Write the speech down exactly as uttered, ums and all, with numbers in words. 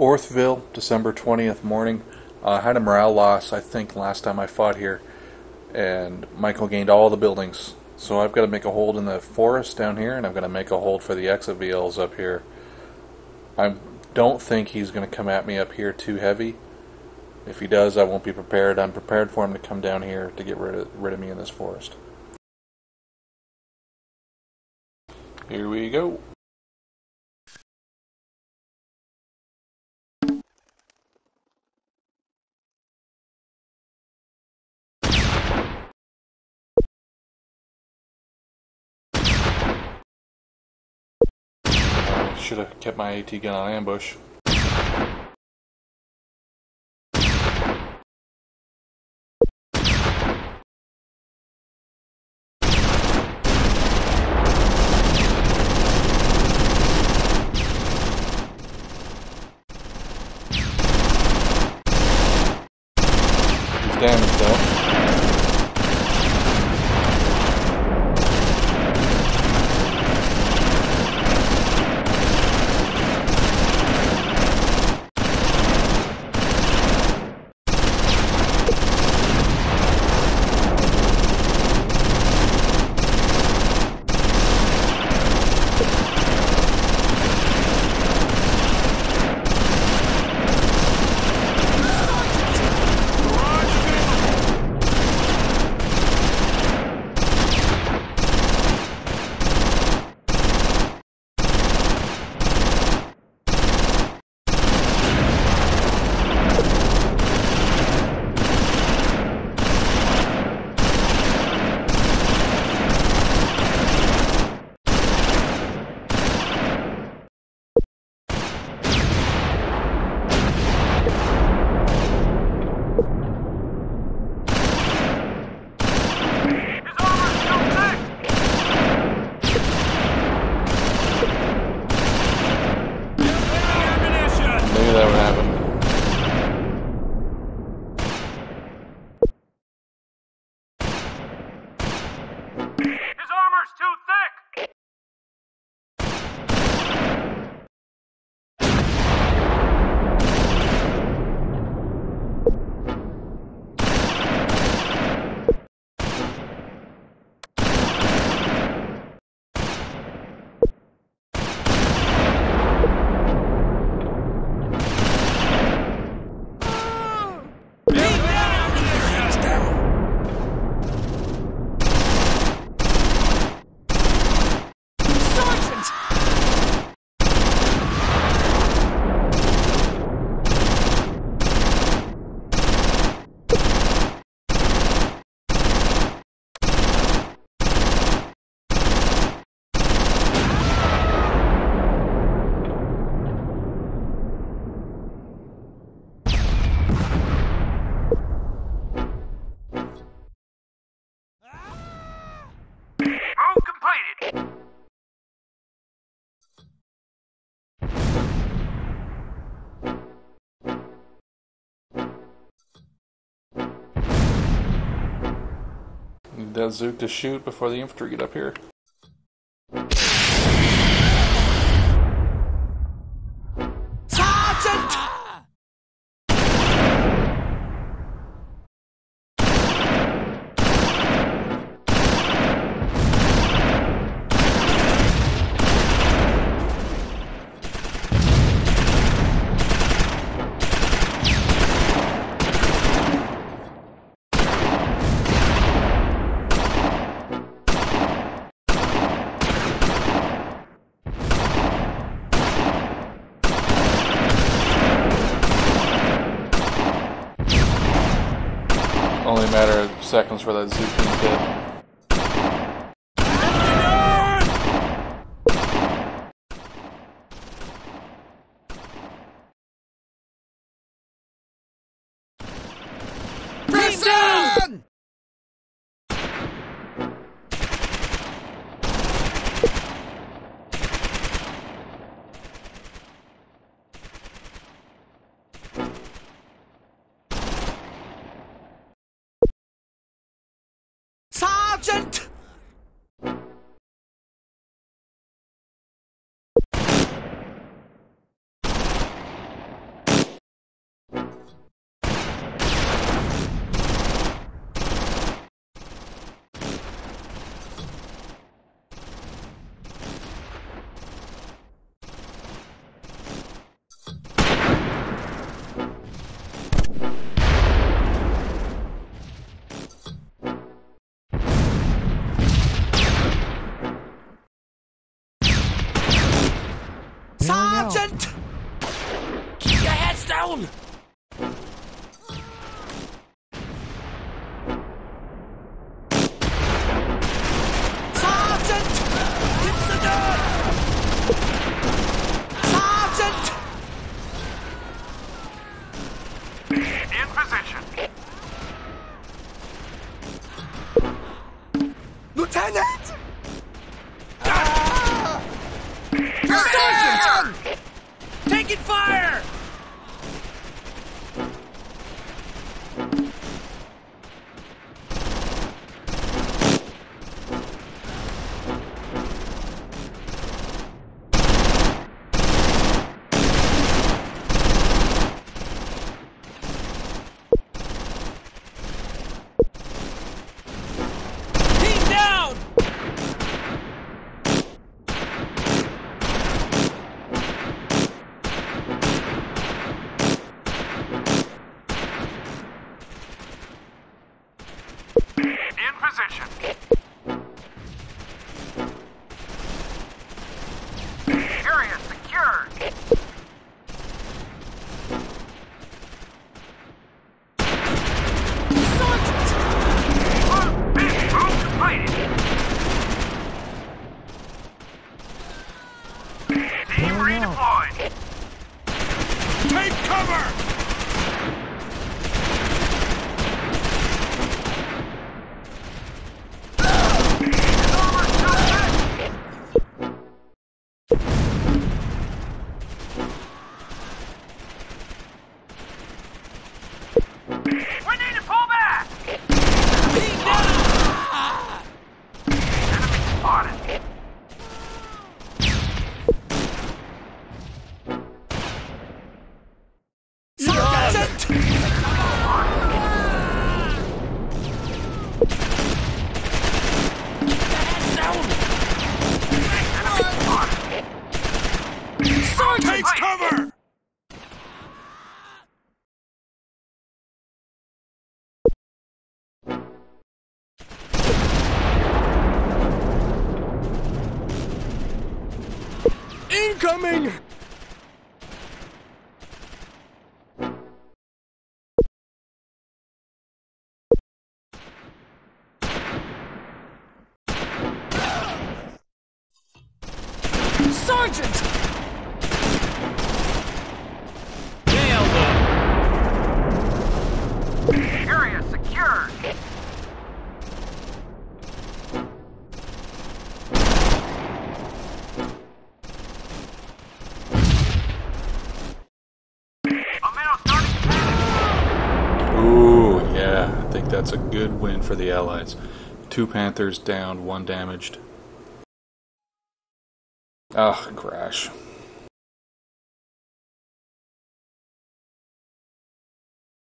Ortheuville, December twentieth morning. I uh, had a morale loss, I think, last time I fought here, and Michael gained all the buildings. So I've got to make a hold in the forest down here, and I've got to make a hold for the exit V Ls up here. I don't think he's going to come at me up here too heavy. If he does, I won't be prepared. I'm prepared for him to come down here to get rid of, rid of me in this forest. Here we go. Should have kept my AT gun on ambush. He's damaged though. Need that Zook to shoot before the infantry get up here. Only a matter of seconds for that Zook to get. Time! down! Sergeant! It's the door! Sergeant! In position. Lieutenant! Ah! Sergeant! Ah! Taking fire! Coming! Sergeant! Nailed them! Area secured! That's a good win for the Allies. Two Panthers down, one damaged. Ah, crash.